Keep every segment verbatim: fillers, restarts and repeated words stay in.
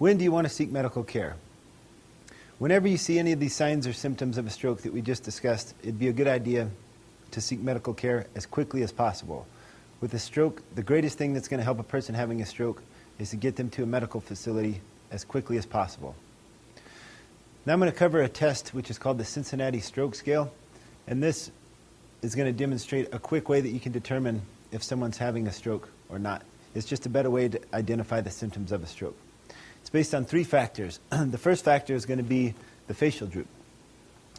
When do you want to seek medical care? Whenever you see any of these signs or symptoms of a stroke that we just discussed, it'd be a good idea to seek medical care as quickly as possible. With a stroke, the greatest thing that's going to help a person having a stroke is to get them to a medical facility as quickly as possible. Now I'm going to cover a test which is called the Cincinnati Stroke Scale, and this is going to demonstrate a quick way that you can determine if someone's having a stroke or not. It's just a better way to identify the symptoms of a stroke. It's based on three factors. The first factor is going to be the facial droop.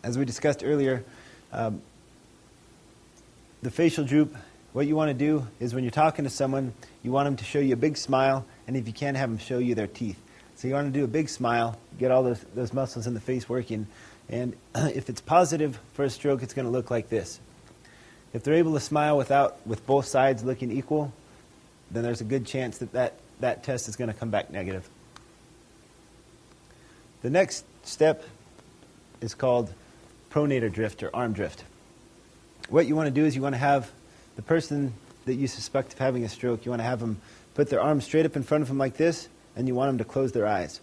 As we discussed earlier, um, the facial droop, what you want to do is when you're talking to someone, you want them to show you a big smile, and if you can, have them show you their teeth. So you want to do a big smile, get all those, those muscles in the face working, and if it's positive for a stroke, it's going to look like this. If they're able to smile without, with both sides looking equal, then there's a good chance that that, that test is going to come back negative. The next step is called pronator drift or arm drift. What you want to do is you want to have the person that you suspect of having a stroke, you want to have them put their arms straight up in front of them like this, and you want them to close their eyes.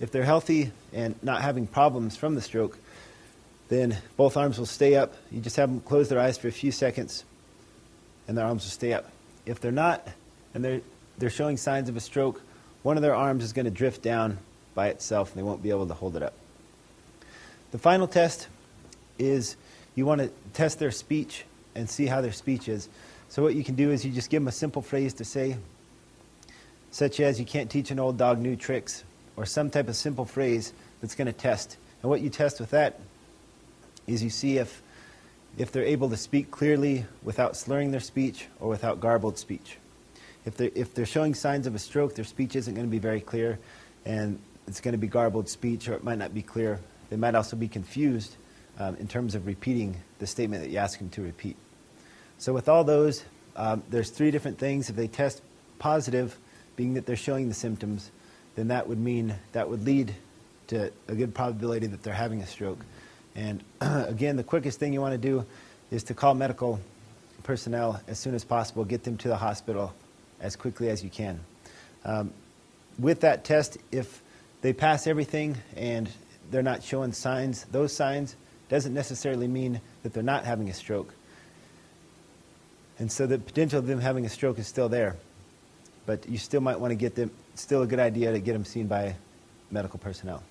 If they're healthy and not having problems from the stroke, then both arms will stay up. You just have them close their eyes for a few seconds, and their arms will stay up. If they're not, and they're, they're showing signs of a stroke, one of their arms is going to drift down by itself, and they won't be able to hold it up. The final test is you want to test their speech and see how their speech is. So what you can do is you just give them a simple phrase to say, such as, you can't teach an old dog new tricks, or some type of simple phrase that's going to test. And what you test with that is you see if, if they're able to speak clearly without slurring their speech or without garbled speech. If they're, if they're showing signs of a stroke, their speech isn't going to be very clear, and it's going to be garbled speech, or it might not be clear. They might also be confused um, in terms of repeating the statement that you ask them to repeat. So with all those, um, there's three different things. If they test positive, being that they're showing the symptoms, then that would mean, that would lead to a good probability that they're having a stroke. And again, the quickest thing you want to do is to call medical personnel as soon as possible, get them to the hospital as quickly as you can. Um, with that test, if they pass everything and they're not showing signs, those signs doesn't necessarily mean that they're not having a stroke. And so the potential of them having a stroke is still there. But you still might want to get them, still a good idea to get them seen by medical personnel.